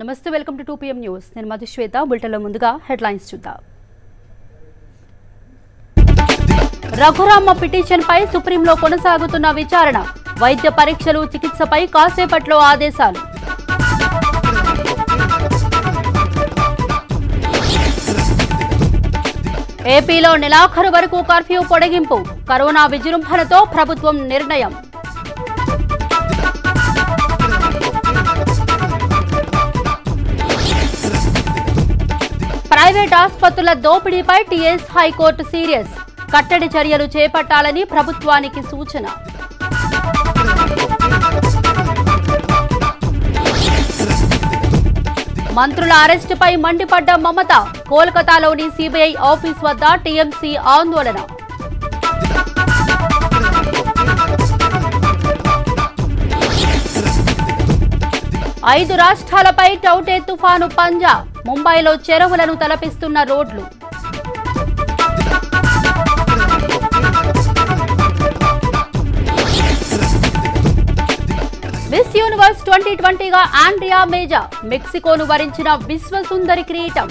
నమస్తే welcome to 2pm news నేను మధుశ్వేత బుల్టెన్‌లో ముందుగా హెడ్‌లైన్స్ చూద్దాం రఘురామ పిటిషన్పై సుప్రీంలో కొనసాగుతున్న విచారణ వైద్య పరీక్షలు చికిత్సపై కాసేపట్లో ఆదేశాలు ఏపీలో నెలాఖరు వరకు కర్ఫ్యూ పొడిగింపు కరోనా విజృంభణతో ప్రభుత్వం నిర్ణయం ప్రైవేట్ ఆసుపత్రుల దోపిడీపై టీఎస్ హైకోర్టు సీరియస్ కట్టడి చర్యలు చేపట్టాలని ప్రభుత్వానికి సూచన మంత్రుల అరెస్టుపై మండిపడ్డ మమత కోల్కతాలోని సీబీఐ ఆఫీస్ వద్ద టీఎంసీ ఆందోళన ఐదు రాష్ట్రాలపై టౌటే తుఫాను పంజా ముంబైలో చెరువులను తలపిస్తున్న రోడ్లు మిస్ యూనివర్స్ 2020గా ఆండ్రియా మేజా మెక్సికోను వరించిన విశ్వసుందరి కిరీటం